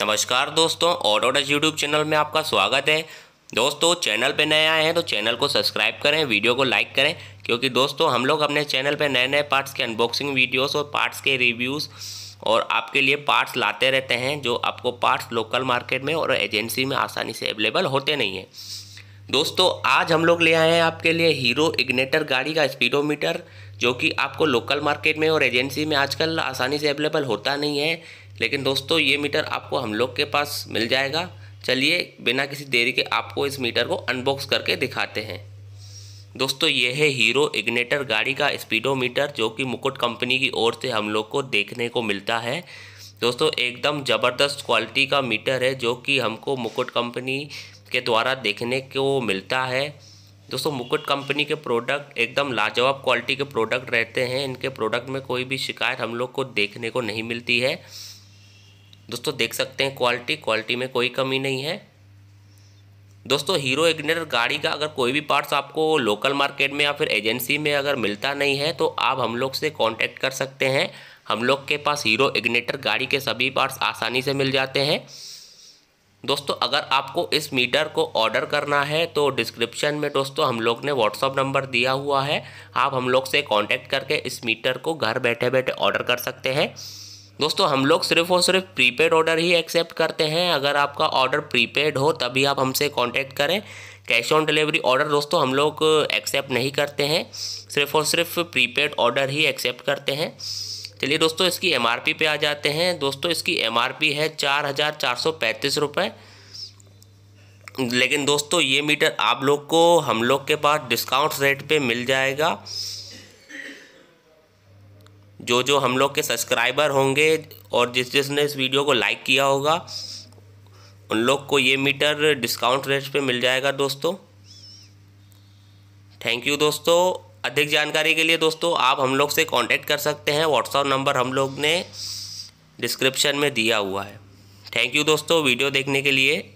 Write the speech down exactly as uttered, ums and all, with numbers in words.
नमस्कार दोस्तों, ओडोडस YouTube channel में आपका स्वागत है। दोस्तों चैनल पे नए आए हैं तो चैनल को सब्सक्राइब करें, वीडियो को लाइक करें, क्योंकि दोस्तों हम लोग अपने चैनल पे नए नए पार्ट्स के अनबॉक्सिंग वीडियोस और पार्ट्स के रिव्यूज़ और आपके लिए पार्ट्स लाते रहते हैं, जो आपको पार्ट्स लोकल मार्केट में और एजेंसी में आसानी से अवेलेबल होते नहीं हैं। दोस्तों आज हम लोग ले आए हैं आपके लिए हीरो इग्निटर गाड़ी का स्पीडोमीटर, जो कि आपको लोकल मार्केट में और एजेंसी में आजकल आसानी से अवेलेबल होता नहीं है, लेकिन दोस्तों ये मीटर आपको हम लोग के पास मिल जाएगा। चलिए बिना किसी देरी के आपको इस मीटर को अनबॉक्स करके दिखाते हैं। दोस्तों ये है हीरो इग्निटर गाड़ी का स्पीडोमीटर, जो कि मुकुट कंपनी की ओर से हम लोग को देखने को मिलता है। दोस्तों एकदम ज़बरदस्त क्वालिटी का मीटर है, जो कि हमको मुकुट कंपनी के द्वारा देखने को मिलता है। दोस्तों मुकुट कंपनी के प्रोडक्ट एकदम लाजवाब क्वालिटी के प्रोडक्ट रहते हैं, इनके प्रोडक्ट में कोई भी शिकायत हम लोग को देखने को नहीं मिलती है। दोस्तों देख सकते हैं क्वालिटी क्वालिटी में कोई कमी नहीं है। दोस्तों हीरो इग्निटर गाड़ी का अगर कोई भी पार्ट्स आपको लोकल मार्केट में या फिर एजेंसी में अगर मिलता नहीं है तो आप हम लोग से कांटेक्ट कर सकते हैं। हम लोग के पास हीरो इग्निटर गाड़ी के सभी पार्ट्स आसानी से मिल जाते हैं। दोस्तों अगर आपको इस मीटर को ऑर्डर करना है तो डिस्क्रिप्शन में दोस्तों हम लोग ने व्हाट्सअप नंबर दिया हुआ है, आप हम लोग से कांटेक्ट करके इस मीटर को घर बैठे बैठे ऑर्डर कर सकते हैं। दोस्तों हम लोग सिर्फ और सिर्फ प्रीपेड ऑर्डर ही एक्सेप्ट करते हैं। अगर आपका ऑर्डर प्रीपेड हो तभी आप हमसे कांटेक्ट करें। कैश ऑन डिलीवरी ऑर्डर दोस्तों हम लोग एक्सेप्ट नहीं करते हैं, सिर्फ और सिर्फ प्रीपेड ऑर्डर ही एक्सेप्ट करते हैं। चलिए दोस्तों इसकी एमआरपी पे आ जाते हैं। दोस्तों इसकी एमआरपी है चार हज़ार चार सौ पैंतीस रुपये, लेकिन दोस्तों ये मीटर आप लोग को हम लोग के पास डिस्काउंट रेट पे मिल जाएगा। जो जो हम लोग के सब्सक्राइबर होंगे और जिस जिसने इस वीडियो को लाइक किया होगा उन लोग को ये मीटर डिस्काउंट रेट पे मिल जाएगा। दोस्तों थैंक यू। दोस्तों अधिक जानकारी के लिए दोस्तों आप हम लोग से कांटेक्ट कर सकते हैं, व्हाट्सएप नंबर हम लोग ने डिस्क्रिप्शन में दिया हुआ है। थैंक यू दोस्तों वीडियो देखने के लिए।